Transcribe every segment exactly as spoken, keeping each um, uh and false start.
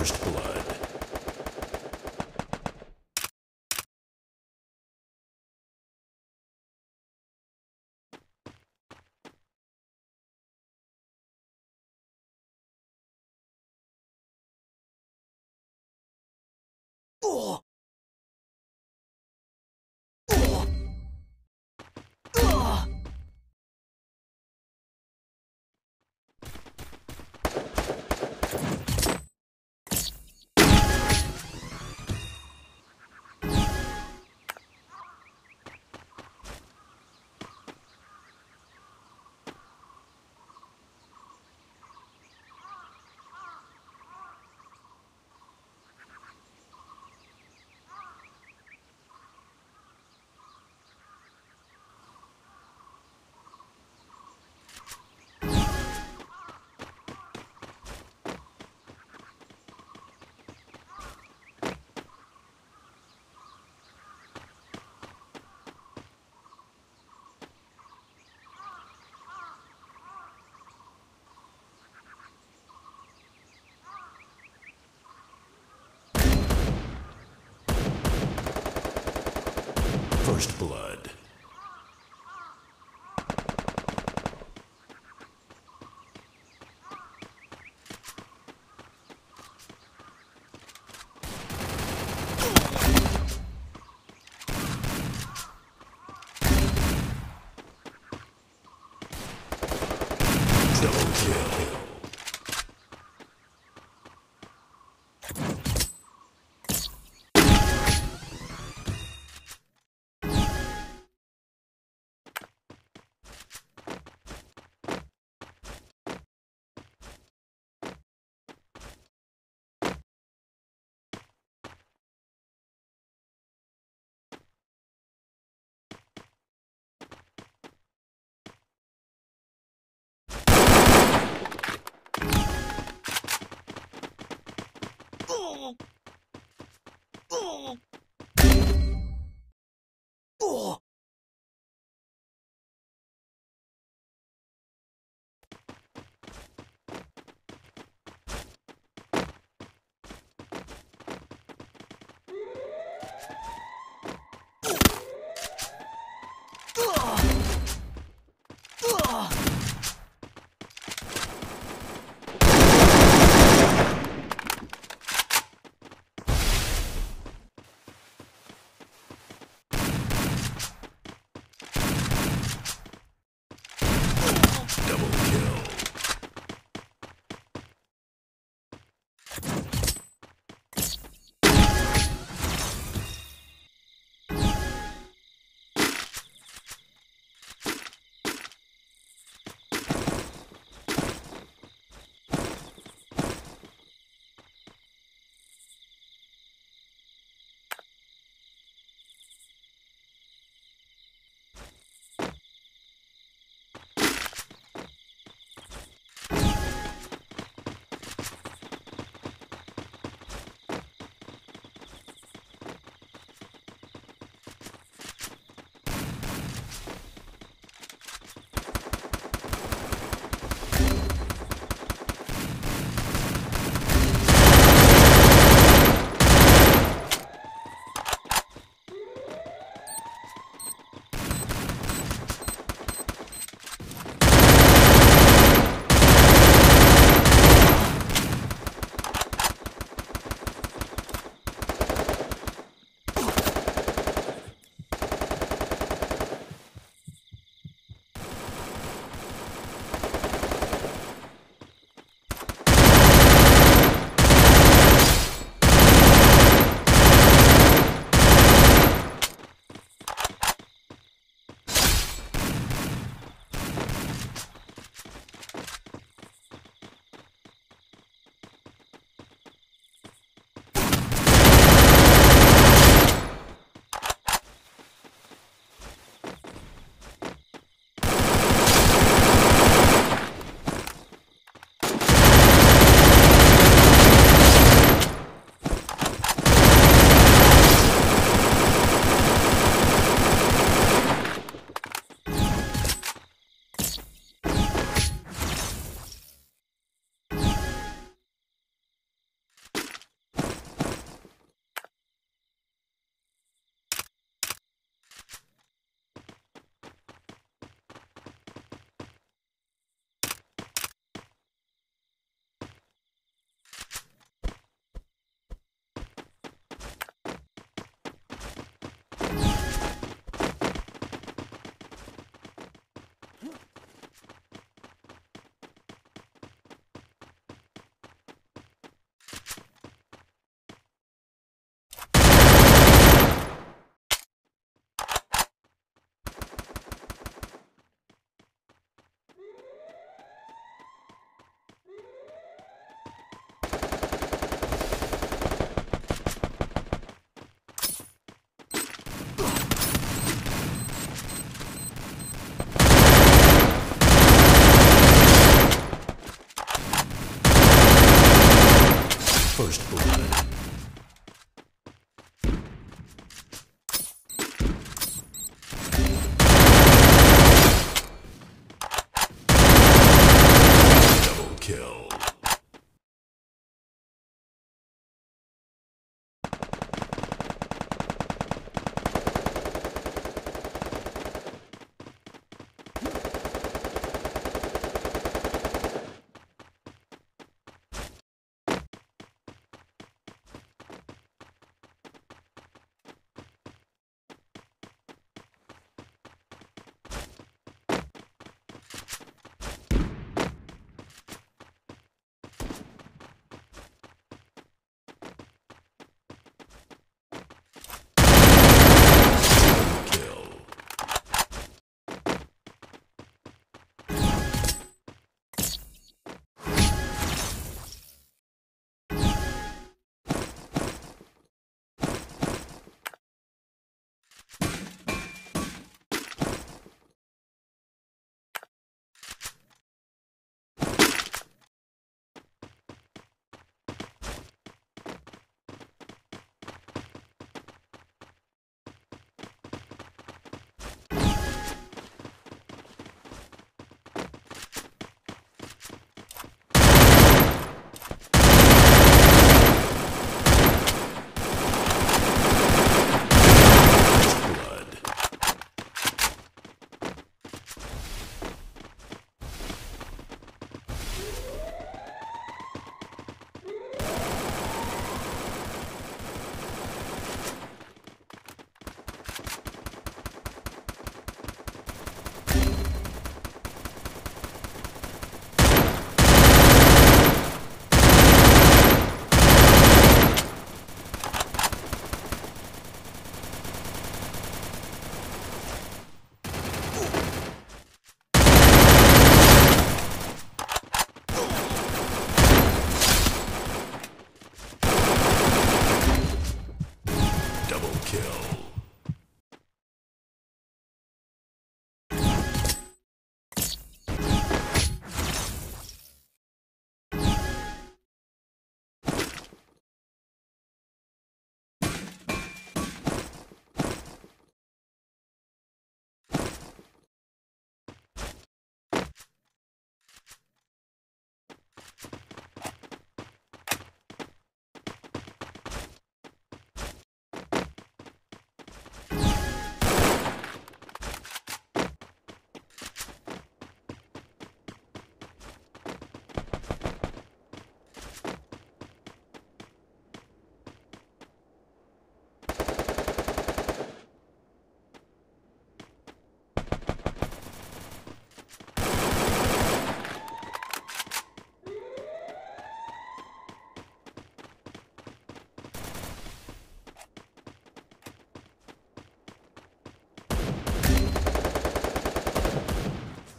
first blood. First blood. Oh! Oh! Oh! first blood.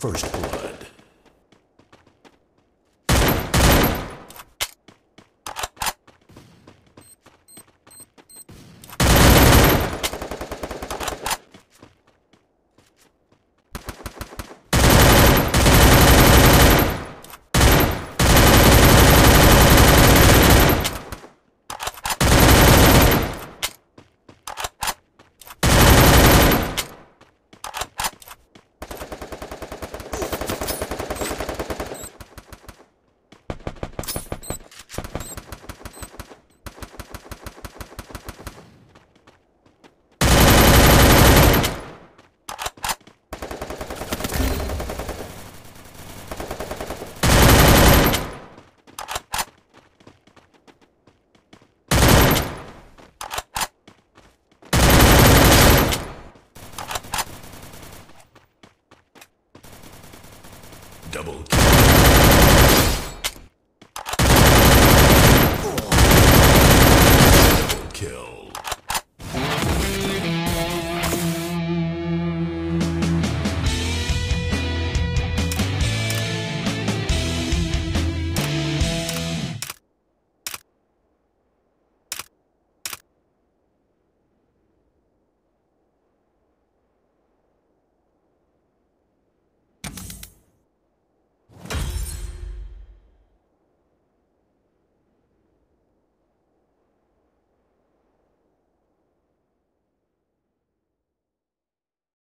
First blood. Double kill.